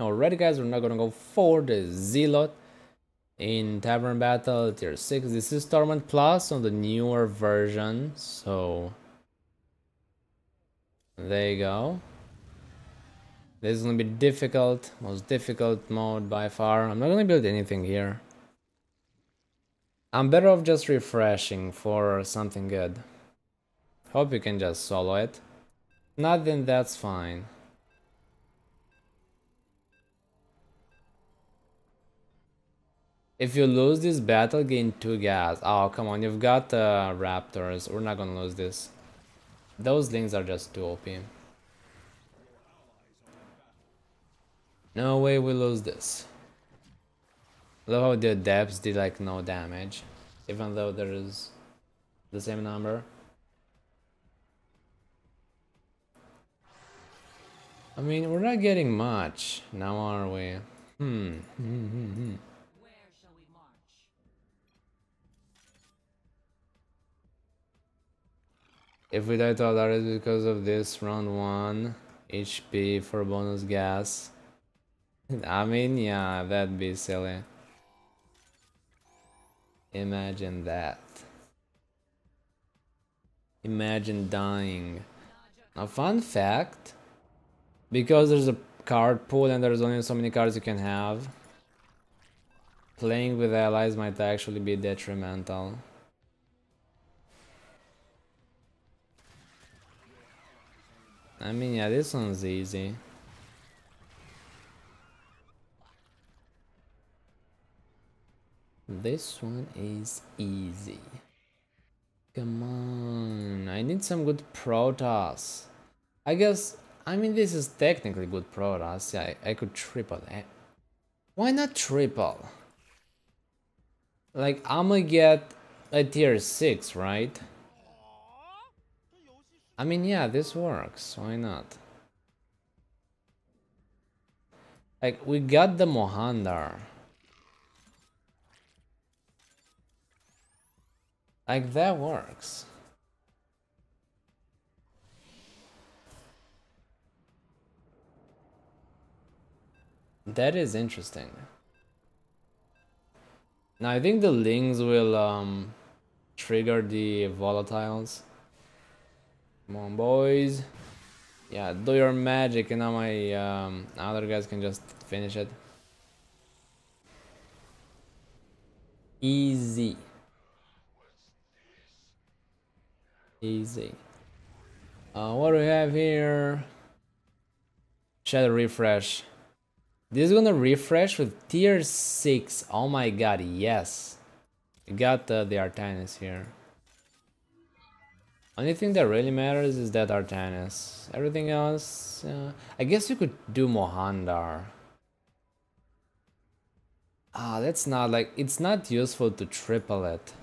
Alright guys, we're not gonna go for the Zealot in Tavern Battle Tier 6. This is Torment Plus on the newer version, so there you go. This is gonna be difficult, most difficult mode by far. I'm not gonna build anything here. I'm better off just refreshing for something good. Hope you can just solo it. Not then that's fine. If you lose this battle, gain 2 gas. Oh, come on, you've got Raptors. We're not gonna lose this. Those links are just too OP. No way we lose this. Look how the adepts did like no damage, even though there is the same number. I mean, we're not getting much now, are we? Where shall we march? If we die to Alaris because of this, round 1 HP for bonus gas. I mean, yeah, that'd be silly. Imagine that. Imagine dying. Now, fun fact, because there's a card pool and there's only so many cards you can have, playing with allies might actually be detrimental. I mean, yeah, this one's easy. This one is easy. Come on, I need some good Protoss. I guess, I mean, this is technically good Protoss. Yeah, I could triple it. Why not triple? Like, I'm gonna get a tier 6, right? I mean, yeah, this works. Why not? Like, we got the Mohandar. Like, that works. That is interesting. Now, I think the Lings will trigger the Volatiles. Come on, boys. Yeah, do your magic, and now my other guys can just finish it. Easy. Easy. What do we have here? Shadow refresh. This is gonna refresh with tier 6. Oh my god, yes. We got the Artanis here. Only thing that really matters is that Artanis. Everything else... I guess you could do Mohandar. Ah, that's not like... It's not useful to triple it.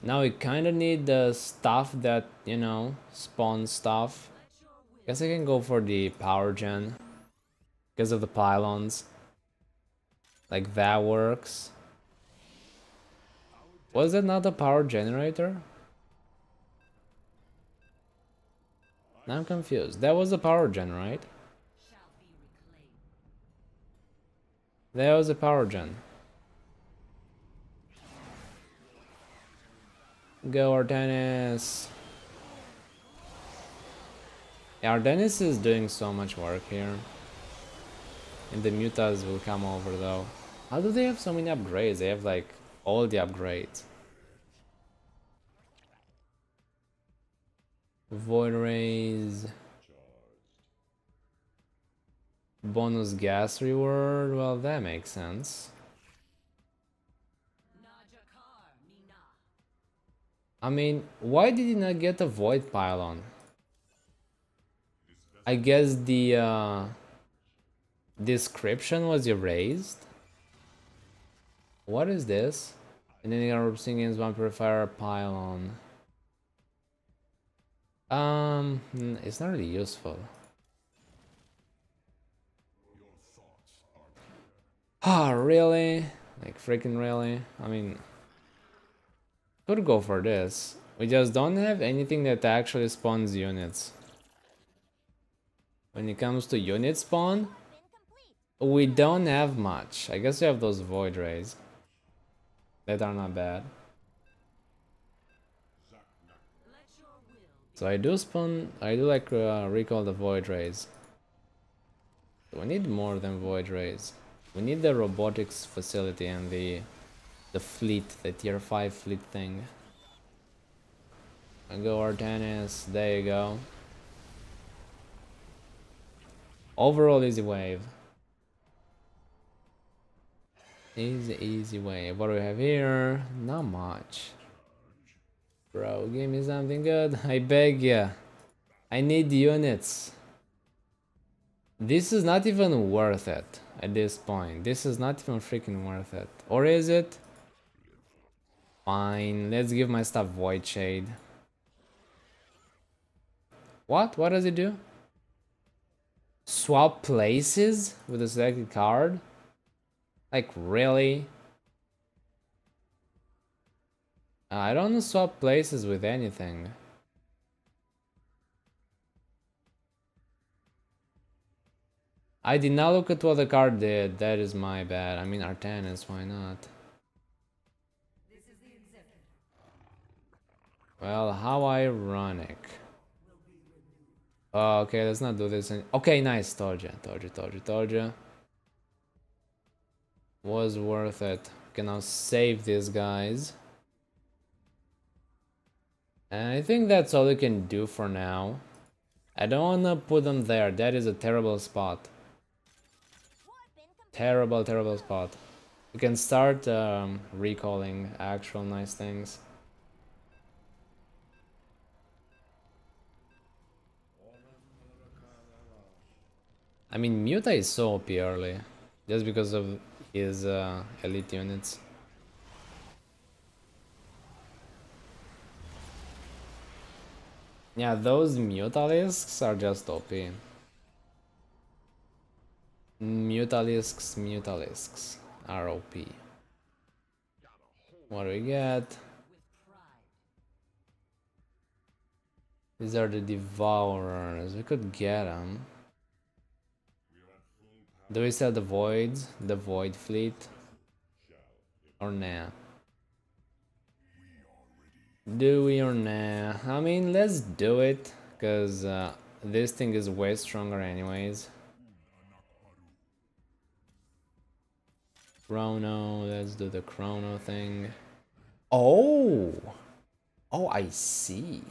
Now we kind of need the stuff that, you know, spawns stuff. Guess I can go for the power gen because of the pylons. Like, that works. Was that not a power generator? Now I'm confused. That was a power gen, right? That was a power gen. Go Artanis. Yeah, Artanis is doing so much work here. And the Mutas will come over though. How do they have so many upgrades? They have like all the upgrades. Void Rays. Bonus gas reward. Well, that makes sense. I mean, why did he not get a Void Pylon? I guess the description was erased? What is this? And then you're singing one purifier pylon. It's not really useful. Ah, really? Like, freaking really? I mean... Could go for this. We just don't have anything that actually spawns units. When it comes to unit spawn, We don't have much. I guess we have those Void Rays. That are not bad. So I do spawn... I do like recall the Void Rays. So we need more than Void Rays. We need the Robotics Facility and the Fleet, the Tier 5 Fleet thing. I go Artanis, there you go. Overall easy wave. Easy wave. What do we have here? Not much. Bro, give me something good. I beg ya. I need units. This is not even worth it at this point. This is not even freaking worth it. Or is it? Fine. Let's give my stuff Void Shade. What? What does it do? Swap places with a selected card? Like, really? I don't swap places with anything. I did not look at what the card did. That is my bad. I mean, Artanis, why not? Well, how ironic. Oh, okay, let's not do this. Okay, nice. Told ya. Was worth it. Can now save these guys. And I think that's all we can do for now. I don't wanna put them there. That is a terrible spot. Terrible spot. We can start recalling actual nice things. I mean, Muta is so OP early. Just because of his elite units. Yeah, those Mutalisks are just OP. Mutalisks are OP. What do we get? These are the Devourers. We could get them. Do we sell the Voids? The Void Fleet? Or nah? Do we or nah? I mean, let's do it, because this thing is way stronger anyways. Chrono, let's do the Chrono thing. Oh! Oh, I see.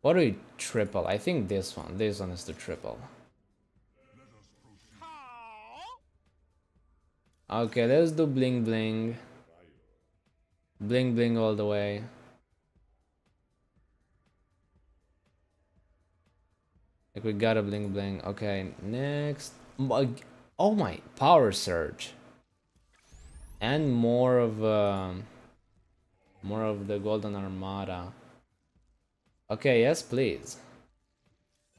What do we triple? I think this one. This one is the triple. Okay, let's do bling bling. Bling bling all the way. Like, we gotta bling bling. Okay, next. Oh my, power surge. And more of the Golden Armada. Okay, yes please.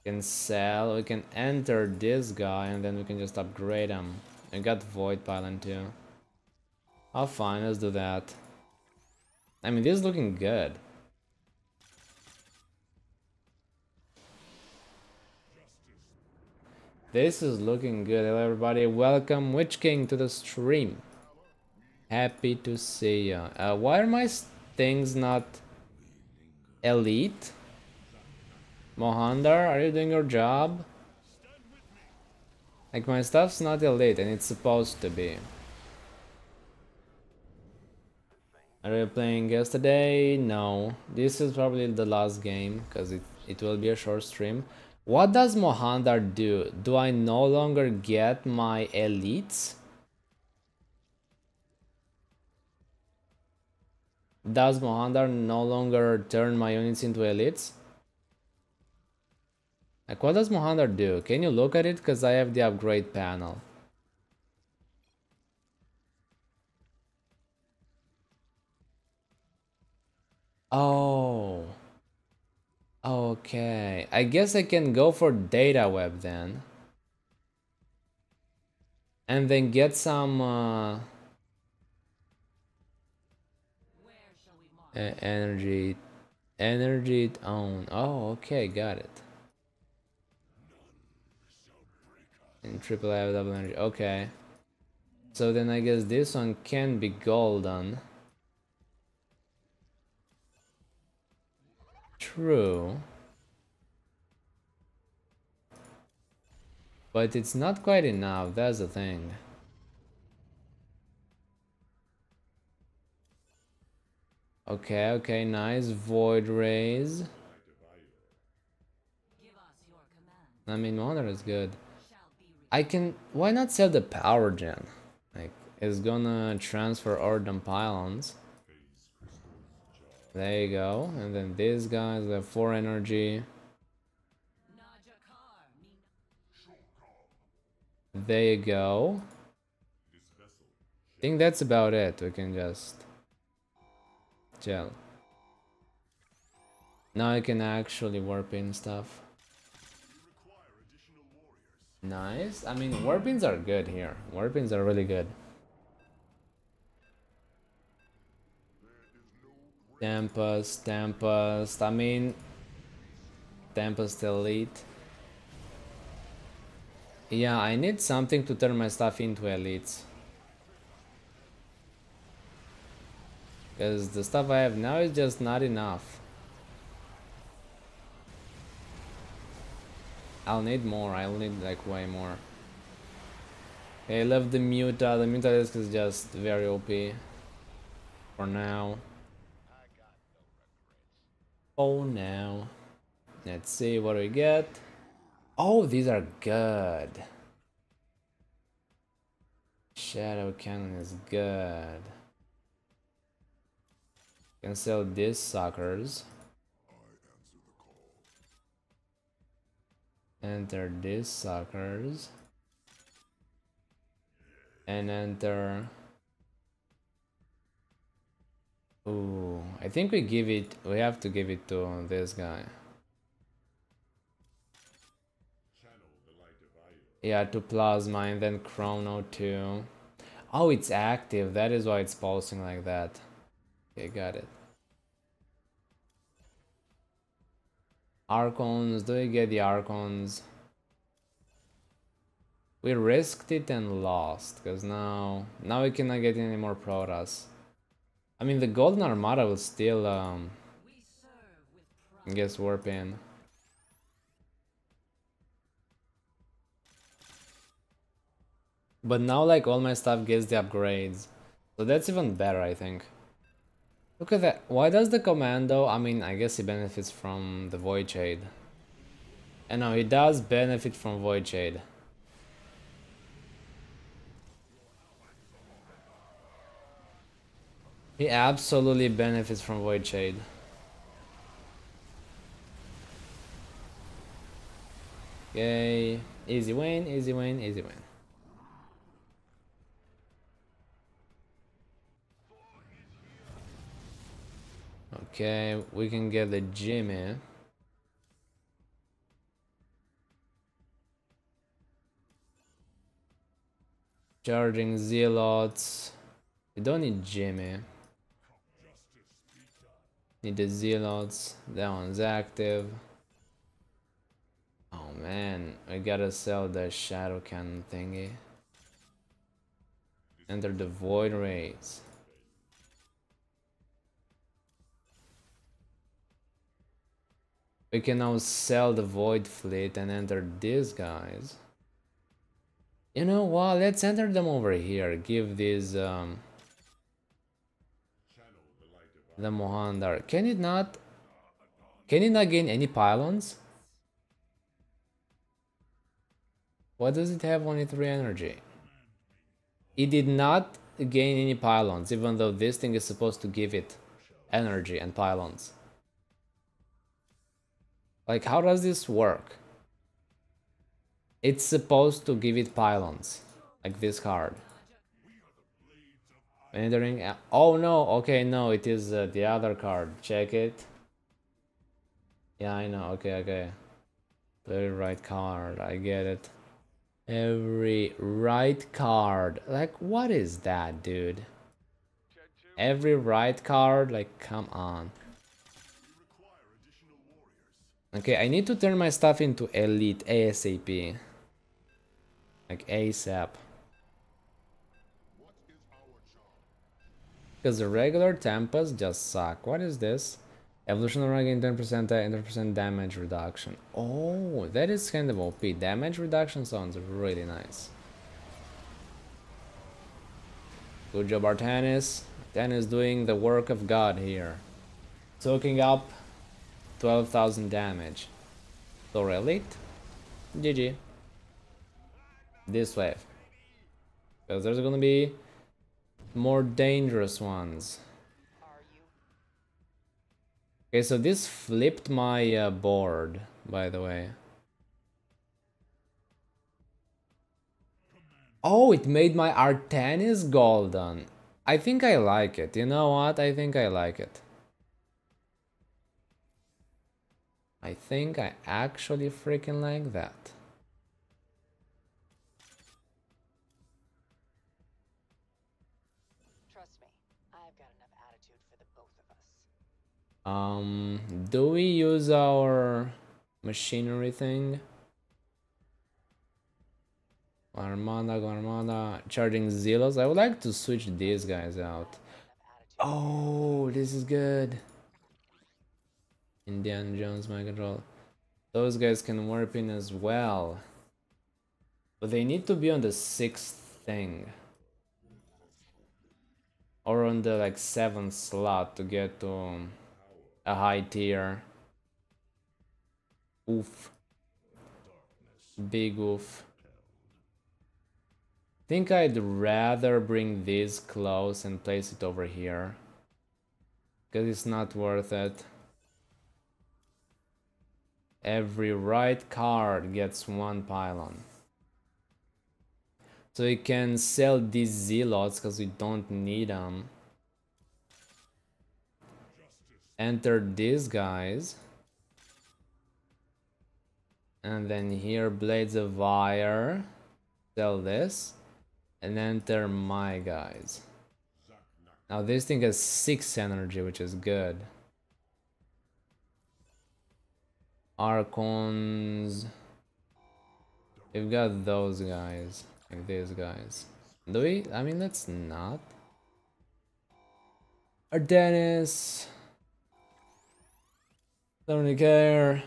We can sell, we can enter this guy and then we can just upgrade him. We got Void Pylon too. Oh fine, let's do that. I mean, this is looking good. This is looking good. Hello everybody, welcome Witch King to the stream. Happy to see you. Why are my things not elite? Mohandar, are you doing your job? Like, my stuff's not elite and it's supposed to be. Are we playing yesterday? No. This is probably the last game, because it will be a short stream. What does Mohandar do? Do I no longer get my elites? Does Mohandar no longer turn my units into elites? Like, what does Mohandar do? Can you look at it? Because I have the upgrade panel. Oh, okay. I guess I can go for data web then. And then get some energy own. Oh, okay, got it. And triple I have double energy. Okay. So then I guess this one can be golden. True. But it's not quite enough, that's the thing. Okay, okay, nice. Void Rays. I mean, Mohandar is good. I can... Why not sell the power gen? Like, it's gonna transfer all them pylons. There you go. And then these guys have 4 energy. There you go. I think that's about it. We can just... chill. Now I can actually warp in stuff. Nice. I mean, warpins are good here. Warpins are really good. Tempest, Tempest. I mean, Tempest Elite. Yeah, I need something to turn my stuff into elites. Because the stuff I have now is just not enough. I'll need more, I'll need like way more. Okay, I left the Muta, the Mutalisk is just very OP for now. Oh now. Let's see what we get. Oh, these are good. Shadow Cannon is good. Can sell these suckers. Enter these suckers and enter. Ooh, I think we give it. We have to give it to this guy. Yeah, to Plasma and then Chrono too. Oh, it's active. That is why it's pulsing like that. Okay, got it. Archons, do we get the Archons? We risked it and lost, because now we cannot get any more Protoss. I mean, the Golden Armada will still, I guess, warp in. But now, like, all my stuff gets the upgrades. So that's even better, I think. Look at that. Why does the Commando... I mean, I guess he benefits from the Void Shade. And no, he does benefit from Void Shade. He absolutely benefits from Void Shade. Yay. Easy win, easy win, easy win. Okay, we can get the Jimmy. Charging Zealots. We don't need Jimmy. Need the Zealots. That one's active. Oh man, I gotta sell the Shadow Cannon thingy. Enter the Void Rays. We can now sell the Void Fleet and enter these guys. You know what? Let's enter them over here. Give these the Mohandar. Can it not? Can it not gain any pylons? What does it have? Only 3 energy. It did not gain any pylons, even though this thing is supposed to give it energy and pylons. Like, how does this work? It's supposed to give it pylons, like this card. Entering. Oh no! Okay, no, it is the other card. Check it. Yeah, I know. Okay, okay. Very right card. I get it. Every right card. Like, what is that, dude? Every right card. Like, come on. Okay, I need to turn my stuff into elite ASAP. Like ASAP. Because the regular Tempest just suck. What is this? Evolution around again 10% and 10% damage reduction. Oh, that is kind of OP. Damage reduction sounds really nice. Good job, Artanis. Artanis doing the work of God here. Soaking up 12,000 damage. Thor Elite. GG. This wave. Because there's gonna be more dangerous ones. Okay, so this flipped my board, by the way. Oh, it made my Artanis golden. I think I like it. You know what? I think I like it. I think I actually freaking like that. Do we use our machinery thing? Armada, charging Zealots. I would like to switch these guys out. Oh, this is good. Indiana Jones, my control. Those guys can warp in as well. But they need to be on the 6th thing. Or on the like 7th slot to get to a high tier. Oof. Big oof. I think I'd rather bring this close and place it over here. Because it's not worth it. Every right card gets one pylon. So you can sell these Zealots because we don't need them. Enter these guys, and then here Blades of Fire, sell this, and enter my guys. Now this thing has 6 energy, which is good. Archons, we've got those guys, like these guys. Do we? I mean, let's not. Artanis. Don't really care.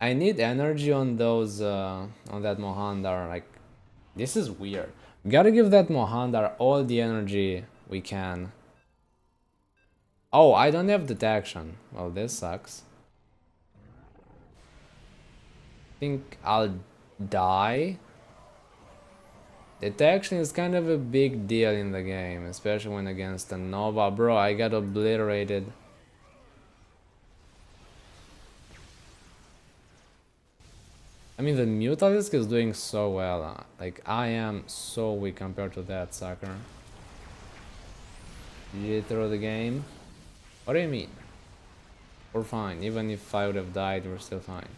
I need energy on those, on that Mohandar. Like, this is weird. Gotta give that Mohandar all the energy we can. Oh, I don't have detection. Well, this sucks. I think I'll die. Detection is kind of a big deal in the game, especially when against a Nova. Bro, I got obliterated. I mean, the Mutalisk is doing so well, like, I am so weak compared to that sucker. GG through the game. What do you mean? We're fine, even if I would have died, we're still fine.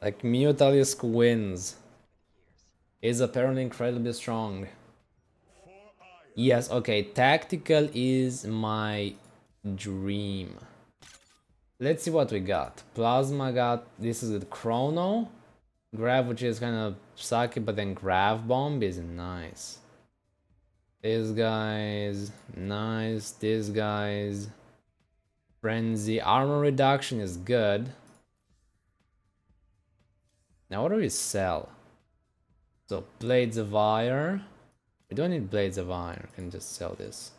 Like, Mutalisk wins. He's apparently incredibly strong. Yes, okay, tactical is my dream. Let's see what we got. Plasma got, this is with Chrono. Grav, which is kind of sucky, but then Grav Bomb is nice. This guy's nice. This guy's Frenzy. Armor reduction is good. Now what do we sell? So Blades of Fire. We don't need Blades of Iron, we can just sell this.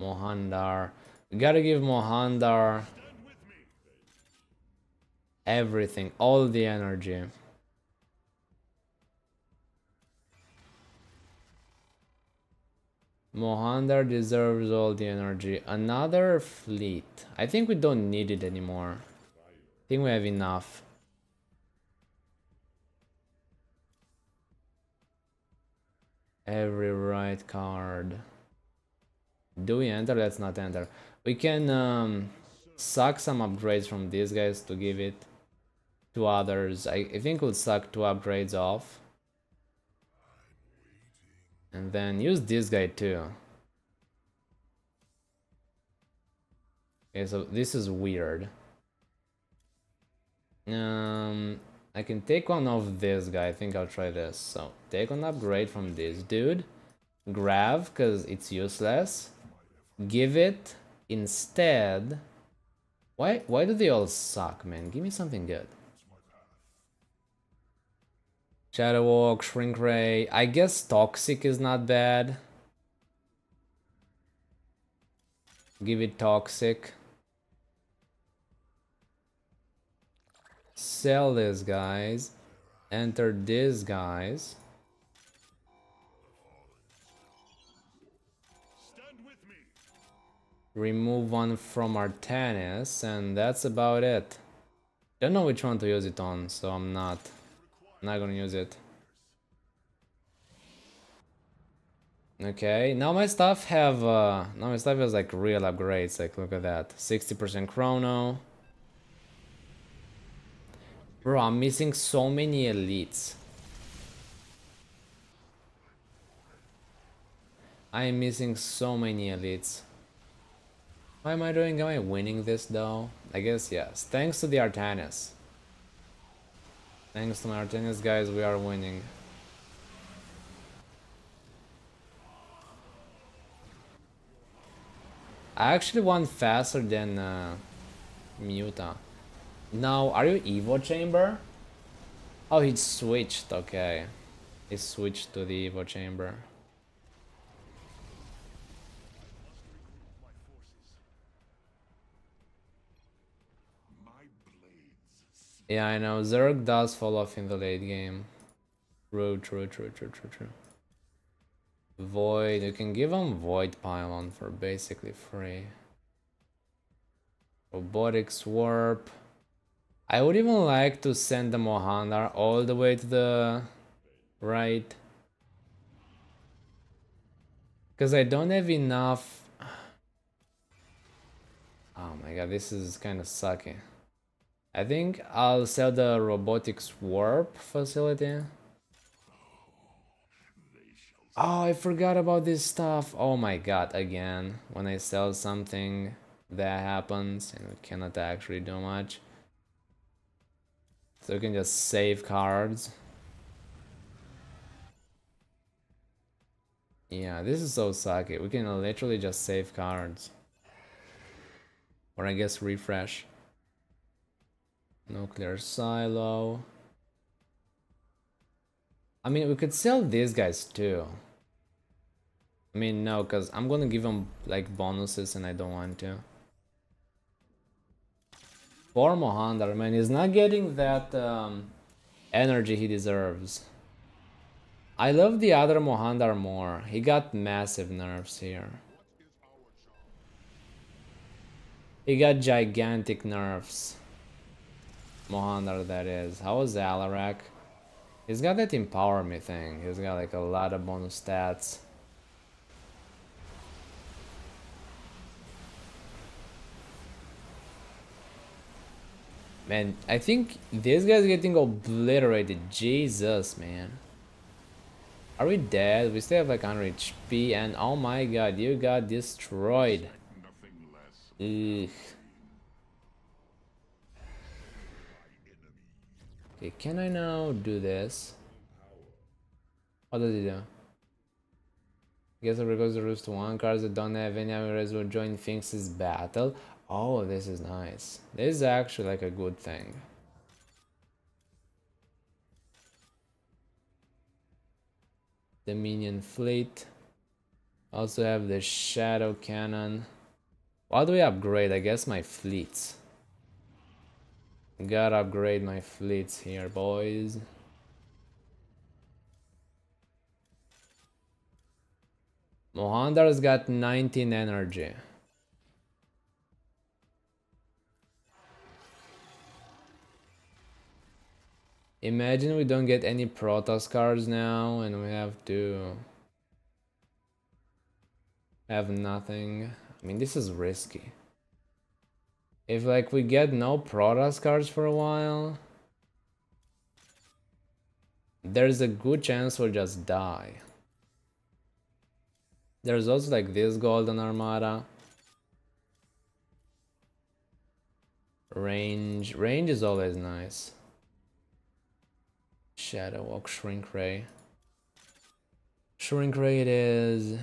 Mohandar. We gotta give Mohandar everything, all the energy. Mohandar deserves all the energy. Another fleet. I think we don't need it anymore. I think we have enough. Every right card. Do we enter? Let's not enter. We can suck some upgrades from these guys to give it to others. I think we'll suck 2 upgrades off. And then use this guy too. Okay, so this is weird. I can take one off this guy. I think I'll try this. So take an upgrade from this dude. Grav, because it's useless. Give it instead. Why do they all suck, man? Give me something good. Shadow Walk, Shrink Ray. I guess Toxic is not bad. Give it Toxic. Sell these guys. Enter these guys. Remove one from Artanis, and that's about it. Don't know which one to use it on, so I'm not gonna use it. Okay, now my stuff have has like real upgrades. Like look at that, 60% Chrono. Bro, I'm missing so many elites. I am missing so many elites. Why am I doing? Am I winning this though? I guess yes. Thanks to the Artanis. Thanks to my Artanis guys, we are winning. I actually won faster than Muta. Now, are you Evo Chamber? Oh, he switched, okay. He switched to the Evo Chamber. Yeah, I know, Zerg does fall off in the late game. True. Void, you can give them Void Pylon for basically free. Robotics Warp. I would even like to send the Mohandar all the way to the right. Because I don't have enough... Oh my god, this is kind of sucky. I think I'll sell the Robotics Warp Facility. Oh, I forgot about this stuff. Oh my god, again. When I sell something, that happens and we cannot actually do much. So you can just save cards. Yeah, this is so sucky. We can literally just save cards. Or I guess refresh. Nuclear Silo. I mean, we could sell these guys too. I mean, no, because I'm gonna give them like bonuses and I don't want to. Poor Mohandar, man, he's not getting that energy he deserves. I love the other Mohandar more. He got massive nerfs here. He got gigantic nerfs. Mohandar, that is. How is Alarak? He's got that Empower Me thing. He's got like a lot of bonus stats. Man, I think this guy's getting obliterated. Jesus, man. Are we dead? We still have like 100 HP and oh my god, you got destroyed. Ugh. Okay, can I now do this? What does it do? I guess it records the rules to one. Cards that don't have any average will join Finx's battle. Oh, this is nice. This is actually like a good thing. Dominion Fleet. Also have the Shadow Cannon. What do we upgrade? I guess my fleets. Gotta upgrade my fleets here, boys. Mohandar's got 19 energy. Imagine we don't get any Protoss cards now and we have to have nothing. I mean, this is risky. If like we get no Protoss cards for a while, there's a good chance we'll just die. There's also like this Golden Armada. Range. Range is always nice. Shadow Walk, Shrink Ray. Shrink Ray it is.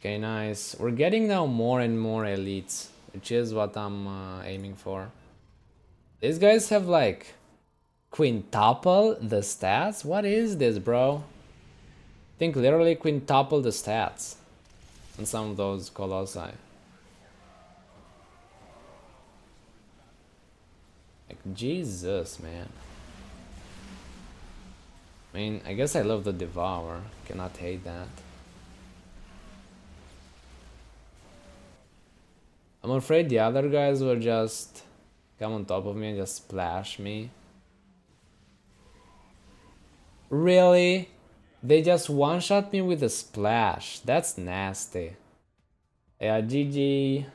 Okay, nice. We're getting now more and more elites, which is what I'm aiming for. These guys have like quintuple the stats? What is this, bro? I think literally quintuple the stats on some of those colossi. Like, Jesus, man. I mean, I guess I love the Devourer. Cannot hate that. I'm afraid the other guys will just come on top of me and just splash me. Really? They just one-shot me with a splash. That's nasty. Yeah, GG.